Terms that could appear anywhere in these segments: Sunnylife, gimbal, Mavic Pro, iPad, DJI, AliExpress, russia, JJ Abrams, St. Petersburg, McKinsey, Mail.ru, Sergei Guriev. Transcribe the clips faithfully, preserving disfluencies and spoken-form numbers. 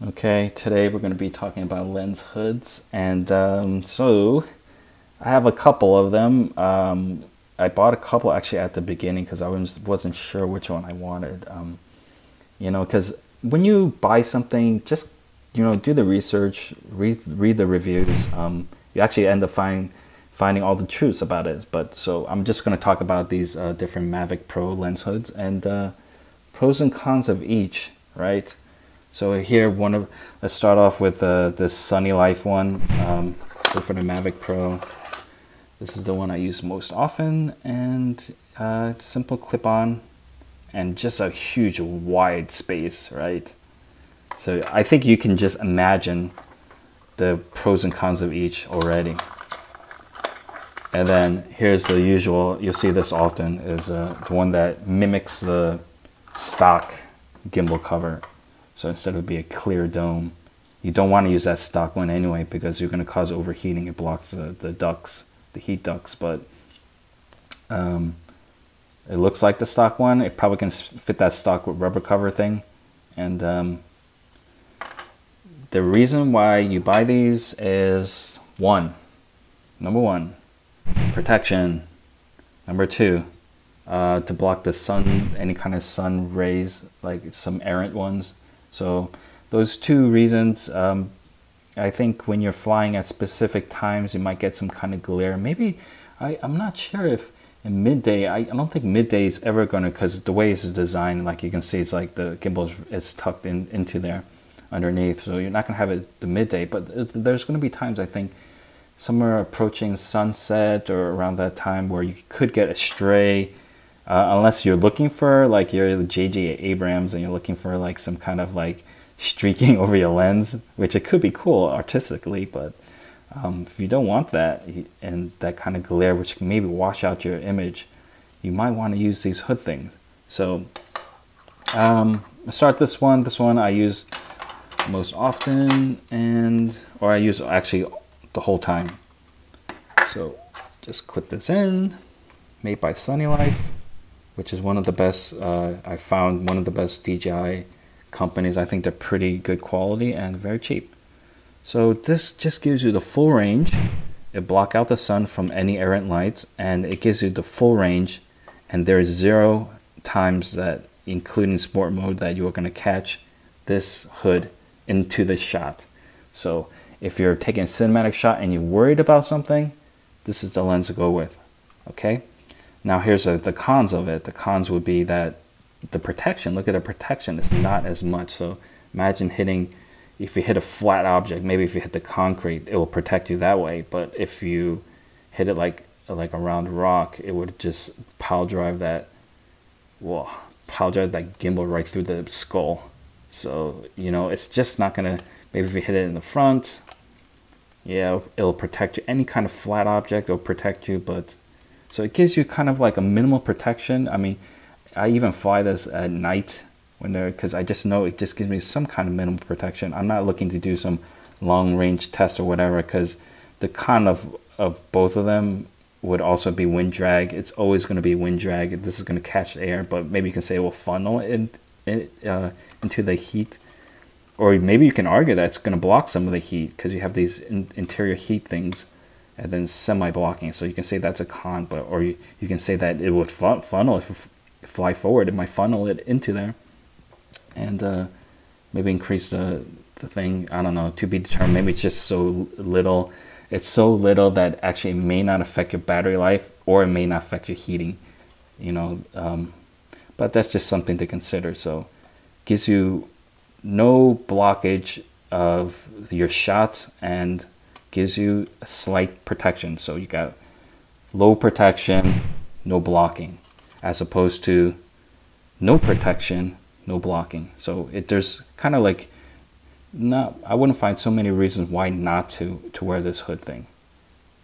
Okay, today we're going to be talking about lens hoods, and um, so I have a couple of them. Um, I bought a couple actually at the beginning because I wasn't sure which one I wanted. Um, you know, because when you buy something, just you know, do the research, read read the reviews. Um, you actually end up finding finding all the truths about it. But so I'm just going to talk about these uh, different Mavic Pro lens hoods and uh, pros and cons of each, right? So here, one of let's start off with uh, this Sunnylife one. Um, so for the Mavic Pro, this is the one I use most often, and uh, simple clip-on, and just a huge wide space, right? So I think you can just imagine the pros and cons of each already. And then here's the usual. You'll see this often is uh, the one that mimics the stock gimbal cover. So instead of be a clear dome, you don't want to use that stock one anyway because you're going to cause overheating. It blocks the, the ducts, the heat ducts. But um, it looks like the stock one. It probably can fit that stock with rubber cover thing. And um, the reason why you buy these is one, number one, protection. Number two, uh, to block the sun, any kind of sun rays, like some errant ones. So those two reasons, um, I think when you're flying at specific times, you might get some kind of glare. Maybe, I, I'm not sure if in midday, I, I don't think midday is ever going to, because the way it's designed, like you can see, it's like the gimbal is tucked in into there underneath. So you're not going to have it the midday, but there's going to be times, I think, somewhere approaching sunset or around that time where you could get a stray. Uh, unless you're looking for, like, you're J J Abrams and you're looking for, like, some kind of, like, streaking over your lens, which it could be cool artistically, but um, if you don't want that and that kind of glare, which can maybe wash out your image, you might want to use these hood things. So, um, I start this one. This one I use most often, and, or I use actually the whole time. So, just clip this in, made by Sunnylife, which is one of the best, uh, I found one of the best D J I companies. I think they're pretty good quality and very cheap. So this just gives you the full range. It blocks out the sun from any errant lights, and it gives you the full range. And there is zero times that, including sport mode, that you are gonna catch this hood into the shot. So if you're taking a cinematic shot and you're worried about something, this is the lens to go with, okay? Now here's the, the cons of it. The cons would be that the protection, look at the protection, it's not as much. So imagine hitting, if you hit a flat object, maybe if you hit the concrete, it will protect you that way. But if you hit it like like a round rock, it would just pile drive that, well, pile drive that gimbal right through the skull. So, you know, it's just not gonna, maybe if you hit it in the front, yeah, it'll, it'll protect you. Any kind of flat object will protect you, but so it gives you kind of like a minimal protection. I mean, I even fly this at night when they're, because I just know it just gives me some kind of minimal protection. I'm not looking to do some long range test or whatever, because the con of, of both of them would also be wind drag. It's always going to be wind drag. This is going to catch air, but maybe you can say it will funnel in, in, uh, into the heat. Or maybe you can argue that it's going to block some of the heat because you have these in, interior heat things. And then semi-blocking, so you can say that's a con, but or you, you can say that it would fu funnel if you f fly forward, it might funnel it into there, and uh, maybe increase the the thing. I don't know, to be determined. Maybe it's just so little, it's so little that actually it may not affect your battery life, or it may not affect your heating. You know, um, but that's just something to consider. So, gives you no blockage of your shots and gives you a slight protection. So you got low protection, no blocking, as opposed to no protection, no blocking. So it, there's kind of like, not, I wouldn't find so many reasons why not to, to wear this hood thing,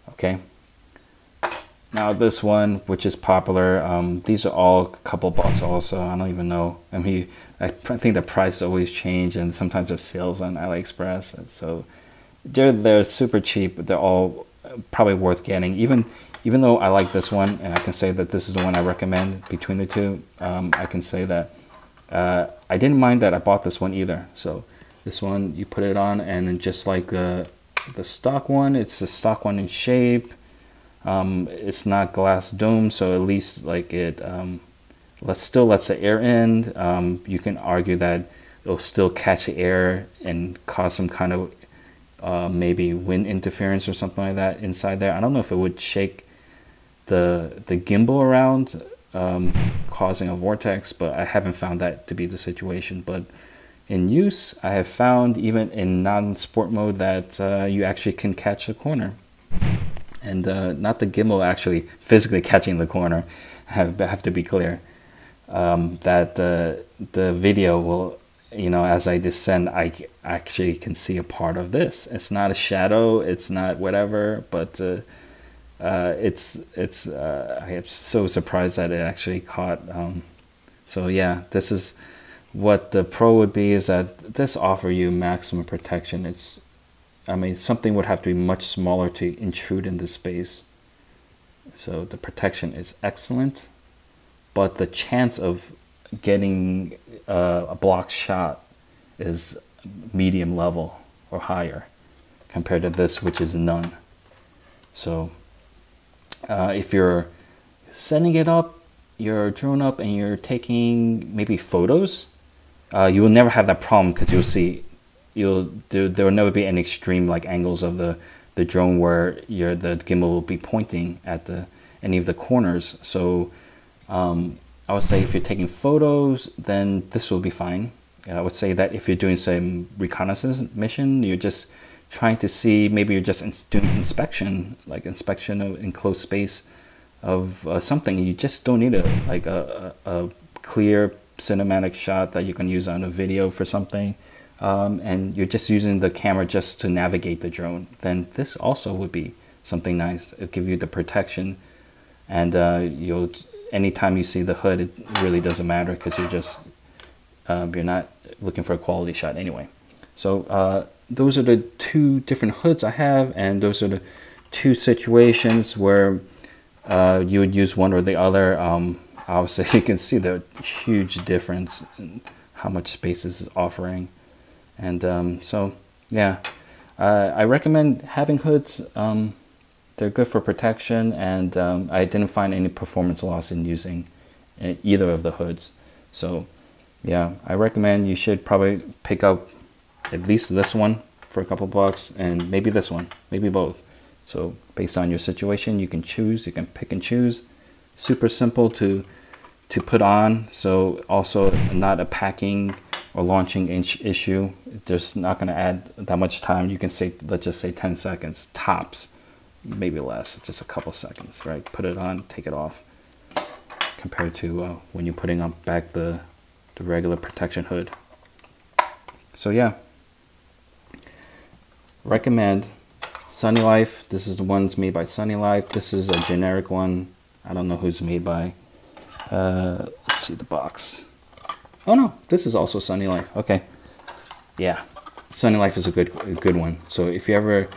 okay? Now this one, which is popular, um, these are all a couple bucks also. I don't even know. I mean, I think the price always change, and sometimes there's sales on AliExpress, and so They're, they're super cheap, but they're all probably worth getting. Even even though I like this one, and I can say that this is the one I recommend between the two, um, I can say that uh, I didn't mind that I bought this one either. So This one, you put it on, and then just like the the stock one, it's the stock one in shape. Um, it's not glass dome, so at least like it um, let's still lets the air in. Um, you can argue that it'll still catch the air and cause some kind of uh, maybe wind interference or something like that inside there. I don't know if it would shake the the gimbal around, um, causing a vortex, but I haven't found that to be the situation. But in use, I have found even in non-sport mode that uh, you actually can catch a corner. And uh, not the gimbal actually physically catching the corner, I have, have to be clear, um, that uh, the video will, you know, as I descend, I actually can see a part of this. It's not a shadow, it's not whatever, but uh, uh, it's, it's uh, I am so surprised that it actually caught. Um, so yeah, this is what the pro would be, is that this offer you maximum protection. It's, I mean, something would have to be much smaller to intrude into space. So the protection is excellent, but the chance of getting uh, a blocked shot is medium level or higher compared to this, which is none. So uh, if you're setting it up, your drone up, and you're taking maybe photos, uh, you will never have that problem, because you'll see, You'll there, there will never be any extreme like angles of the the drone where your the gimbal will be pointing at the any of the corners. So um, I would say if you're taking photos, then this will be fine. And I would say that if you're doing some reconnaissance mission, you're just trying to see, maybe you're just in, doing inspection, like inspection of enclosed space of uh, something. You just don't need a like a, a clear cinematic shot that you can use on a video for something. Um, and you're just using the camera just to navigate the drone, then this also would be something nice. It'll give you the protection, and uh, you'll, anytime you see the hood, it really doesn't matter, because you're just um, you're not looking for a quality shot anyway. So uh, those are the two different hoods I have, and those are the two situations where uh, you would use one or the other. Um, obviously, you can see the huge difference in how much space this is offering. And um, so, yeah, uh, I recommend having hoods. Um, they're good for protection, and um, I didn't find any performance loss in using either of the hoods. So, yeah, I recommend you should probably pick up at least this one for a couple bucks, and maybe this one, maybe both. So based on your situation, you can choose, you can pick and choose. Super simple to, to put on, so also not a packing or launching issue. There's not going to add that much time. You can say, let's just say ten seconds tops, maybe less, just a couple seconds, right? Put it on, take it off, compared to uh, when you're putting on back the, the regular protection hood. So yeah, recommend Sunnylife. This is the one's made by Sunnylife. This is a generic one. I don't know who's made by. Uh, let's see the box. Oh no, this is also Sunnylife. Okay, yeah, Sunnylife is a good, a good one. So if you ever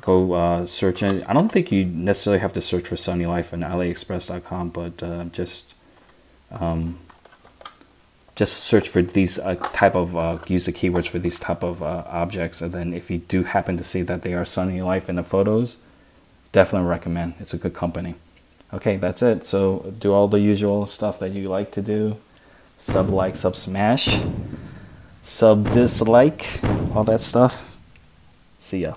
go uh, searching, I don't think you necessarily have to search for Sunnylife on AliExpress dot com, but uh, just um, just search for these uh, type of uh, use the keywords for these type of uh, objects, and then if you do happen to see that they are Sunnylife in the photos, definitely recommend. It's a good company. Okay, that's it. So do all the usual stuff that you like to do. Sub like, sub smash, sub dislike, all that stuff. See ya.